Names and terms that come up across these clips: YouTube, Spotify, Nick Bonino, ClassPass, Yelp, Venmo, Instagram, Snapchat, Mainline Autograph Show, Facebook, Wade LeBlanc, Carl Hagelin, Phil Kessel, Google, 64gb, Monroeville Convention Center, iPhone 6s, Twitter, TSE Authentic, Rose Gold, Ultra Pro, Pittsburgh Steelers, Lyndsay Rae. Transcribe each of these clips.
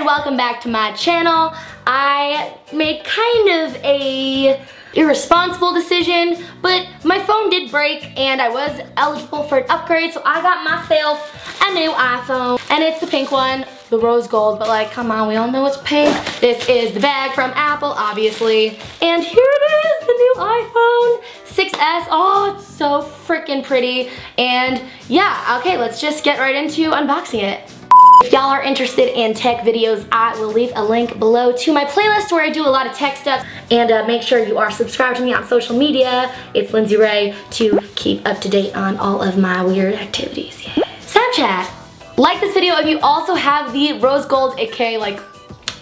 and welcome back to my channel. I made kind of a irresponsible decision, but my phone did break and I was eligible for an upgrade, so I got myself a new iPhone, and it's the pink one, the rose gold, but like, come on, we all know it's pink. This is the bag from Apple, obviously, and here it is, the new iPhone 6s. Oh, it's so freaking pretty, and yeah, okay, let's just get right into unboxing it. If y'all are interested in tech videos, I will leave a link below to my playlist where I do a lot of tech stuff. And make sure you are subscribed to me on social media. It's Lyndsay Rae to keep up to date on all of my weird activities. Yeah. Snapchat. Like this video if you also have the rose gold, aka like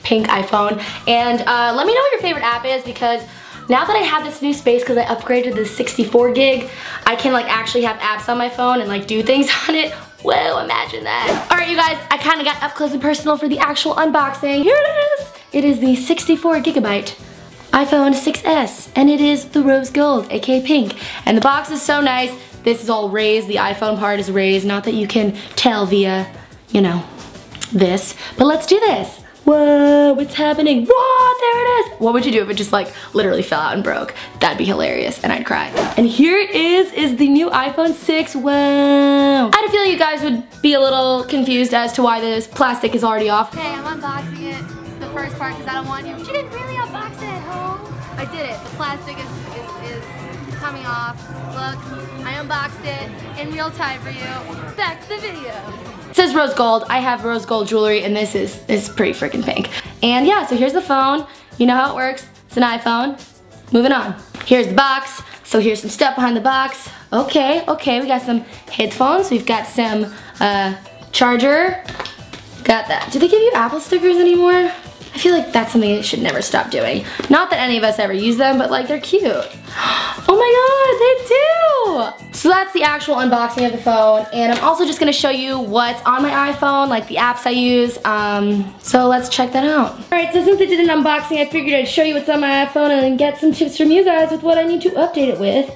pink iPhone. And let me know what your favorite app is, because now that I have this new space, because I upgraded the 64 gig, I can like actually have apps on my phone and like do things on it. Whoa, imagine that. All right, you guys, I kind of got up close and personal for the actual unboxing. Here it is. It is the 64 gigabyte iPhone 6s, and it is the rose gold, aka pink. And the box is so nice. This is all raised. The iPhone part is raised. Not that you can tell via, you know, this. But let's do this. Whoa, what's happening? Whoa, there it is. What would you do if it just like literally fell out and broke? That'd be hilarious and I'd cry. And here it is the new iPhone 6. Whoa. I had a feeling you guys would be a little confused as to why this plastic is already off. Okay, I'm unboxing it, the first part, because I don't want you. She didn't really unbox it, oh. I did it. The plastic is coming off. Look, I unboxed it in real time for you. Back to the video. It says rose gold. I have rose gold jewelry, and this is pretty freaking pink. And yeah, so here's the phone. You know how it works. It's an iPhone. Moving on. Here's the box. So here's some stuff behind the box. Okay, okay, we got some headphones. We've got some charger. Got that. Do they give you Apple stickers anymore? I feel like that's something they should never stop doing. Not that any of us ever use them, but like, they're cute. Oh my god, they do! So that's the actual unboxing of the phone, and I'm also just gonna show you what's on my iPhone, like the apps I use, so let's check that out. Alright, so since I did an unboxing, I figured I'd show you what's on my iPhone and then get some tips from you guys with what I need to update it with.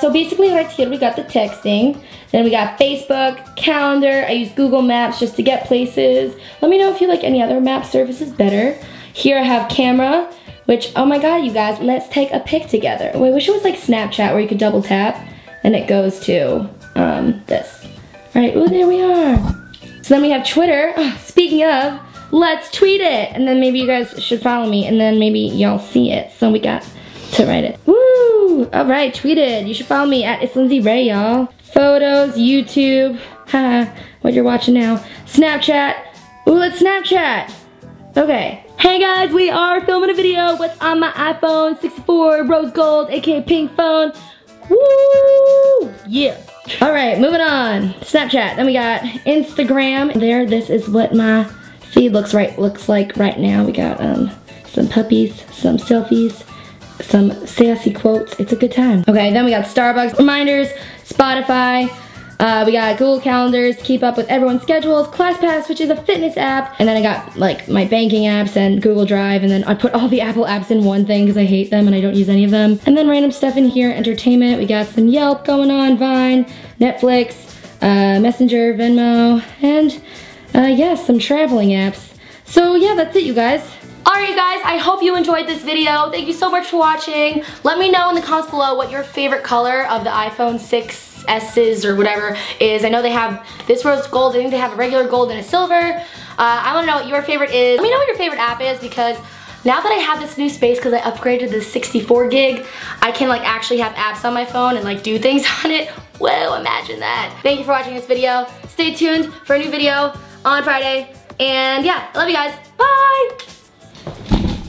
So basically right here, we got the texting, then we got Facebook, calendar, I use Google Maps just to get places. Let me know if you like any other map services better. Here I have camera, which, oh my god, you guys, let's take a pic together. I wish it was like Snapchat where you could double tap and it goes to this. All right, ooh, there we are. So then we have Twitter. Oh, speaking of, let's tweet it. And then maybe you guys should follow me and then maybe y'all see it. So we got to write it. Woo, all right, tweeted. You should follow me at It's Lyndsay Rae, y'all. Photos, YouTube, haha, what you're watching now. Snapchat, ooh, let's Snapchat. Okay. Hey guys, we are filming a video. What's on my iPhone 64 rose gold, aka pink phone. Woo! Yeah. All right, moving on. Snapchat. Then we got Instagram. There, this is what my feed looks like right now. We got some puppies, some selfies, some sassy quotes. It's a good time. Okay, then we got Starbucks reminders, Spotify. We got Google Calendars to keep up with everyone's schedules, ClassPass, which is a fitness app, and then I got like my banking apps and Google Drive, and then I put all the Apple apps in one thing because I hate them and I don't use any of them. And then random stuff in here, entertainment, we got some Yelp going on, Vine, Netflix, Messenger, Venmo, and yeah, some traveling apps. So yeah, that's it, you guys. Alright you guys, I hope you enjoyed this video. Thank you so much for watching. Let me know in the comments below what your favorite color of the iPhone 6s or whatever is. I know they have this rose gold, I think they have a regular gold and a silver. I want to know what your favorite is. Let me know what your favorite app is, because now that I have this new space, because I upgraded the 64 gig, I can like actually have apps on my phone and like do things on it. Whoa, imagine that. Thank you for watching this video. Stay tuned for a new video on Friday. And yeah, I love you guys. Bye!